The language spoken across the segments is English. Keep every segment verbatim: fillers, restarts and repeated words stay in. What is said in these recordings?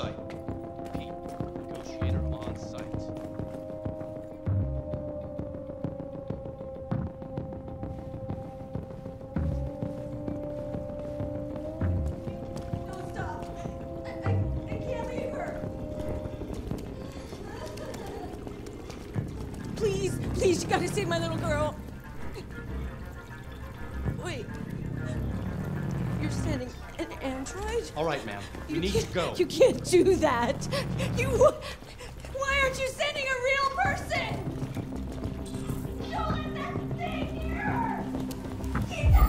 site. Repeat, negotiator on site. No, stop! I, I, I can't leave her! Please, please, you gotta save my little girl! All right, ma'am. You, you need to go. You can't do that. You... Why aren't you sending a real person? Don't let that thing here! Keep that...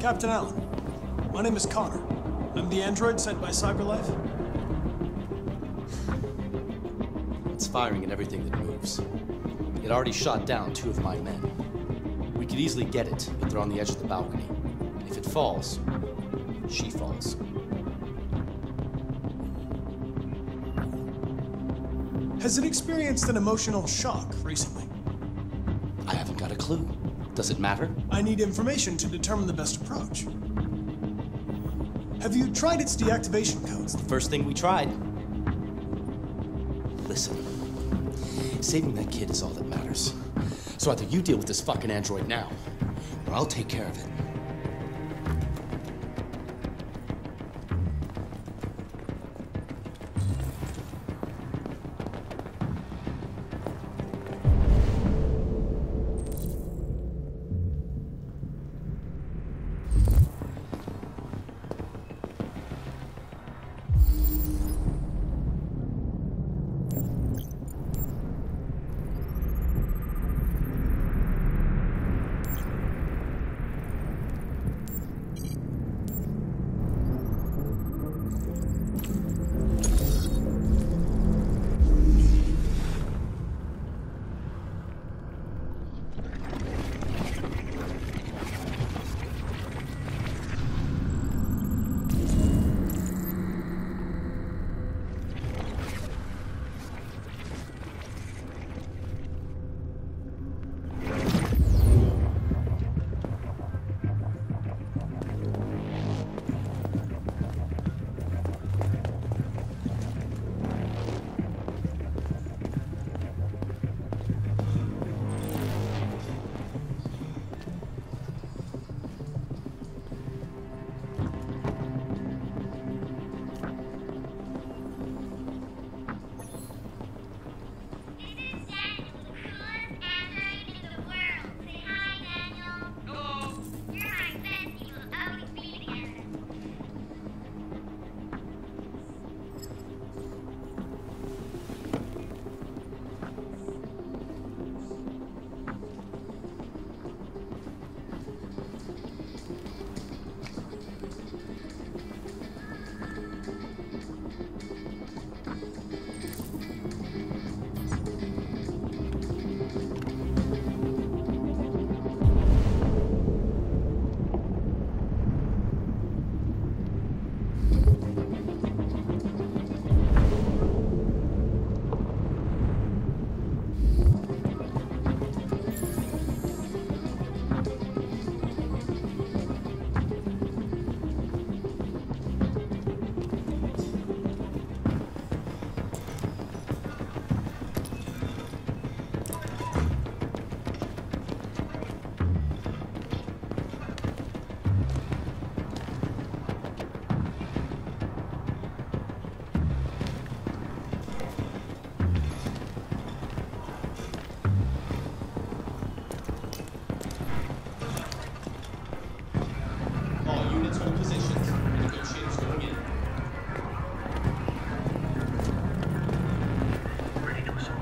Captain Allen, my name is Connor. I'm the android sent by CyberLife. It's firing at everything that moves. It already shot down two of my men. We could easily get it, but they're on the edge of the balcony. If it falls, she falls. Has it experienced an emotional shock recently? I haven't got a clue. Does it matter? I need information to determine the best approach. Have you tried its deactivation codes? The first thing we tried. Listen, saving that kid is all that matters. So either you deal with this fucking android now, or I'll take care of it. its own positions, the negotiators going in. Ready to assault.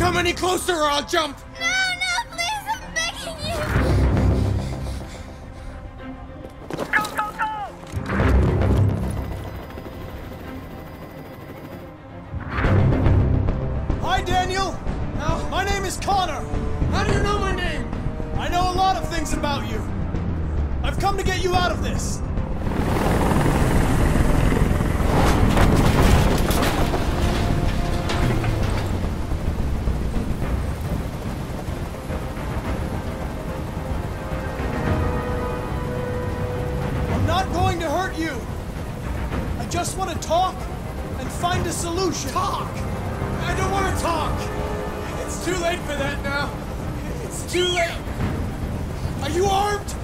come any closer or I'll jump! No, no, please, I'm begging you! Go, go, go! Hi, Daniel! Now, my name is Connor. How do you know my name? I know a lot of things about you. I've come to get you out of this. Solution. Talk! I don't want to talk! It's too late for that now. It's too late. Are you armed?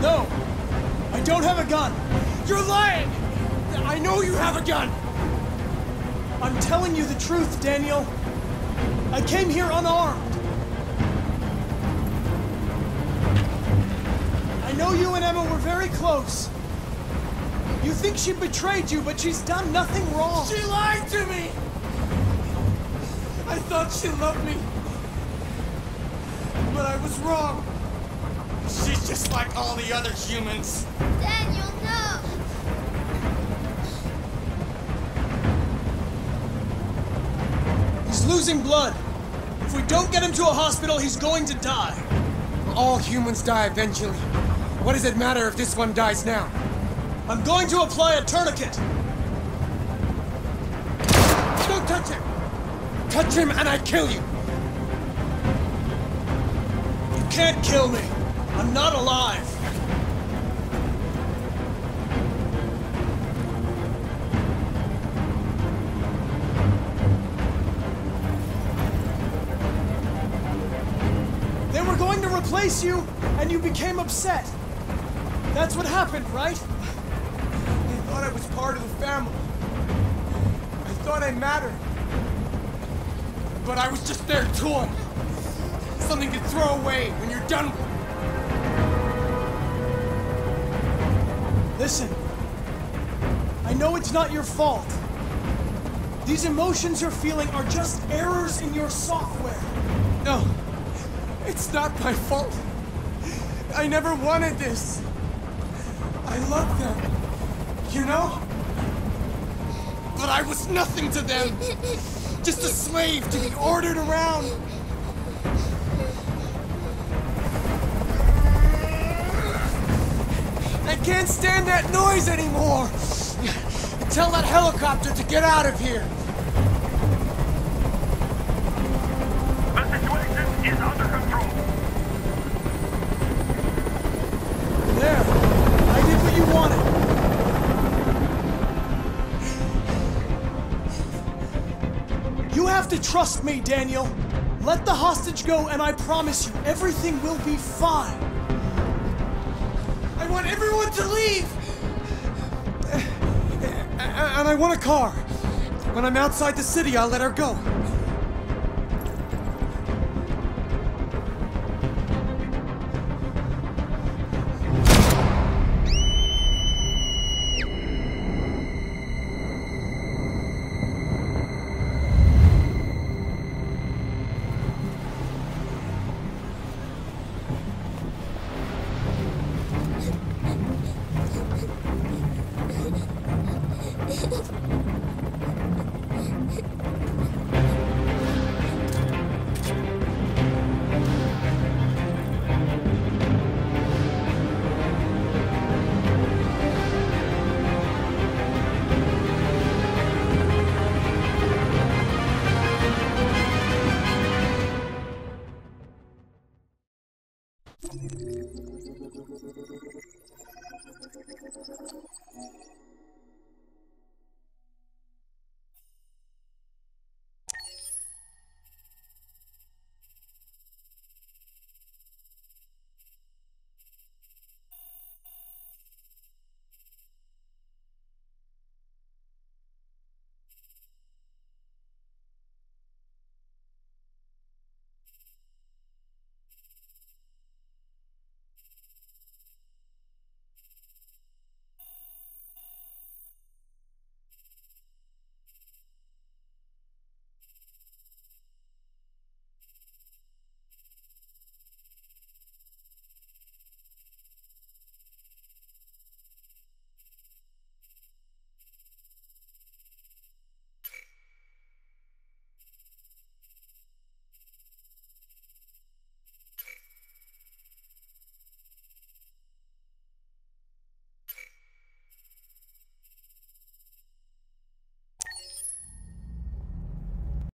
No. I don't have a gun. You're lying! I know you have a gun! I'm telling you the truth, Daniel. I came here unarmed. I know you and Emma were very close. You think she betrayed you, but she's done nothing wrong. She lied to me! I thought she loved me. But I was wrong. She's just like all the other humans. Daniel, no! He's losing blood. If we don't get him to a hospital, he's going to die. All humans die eventually. What does it matter if this one dies now? I'm going to apply a tourniquet! Don't touch him! Touch him and I kill you! You can't kill me! I'm not alive! They were going to replace you, and you became upset! That's what happened, right? I thought I was part of the family. I thought I mattered. But I was just their toy. Something to throw away when you're done with it. Listen. I know it's not your fault. These emotions you're feeling are just errors in your software. No. It's not my fault. I never wanted this. I love them. You know? But I was nothing to them. Just a slave to be ordered around. I can't stand that noise anymore. Tell that helicopter to get out of here. The situation is under control. There. I did what you wanted. You have to trust me, Daniel. Let the hostage go, and I promise you, everything will be fine. I want everyone to leave! And I want a car. When I'm outside the city, I'll let her go.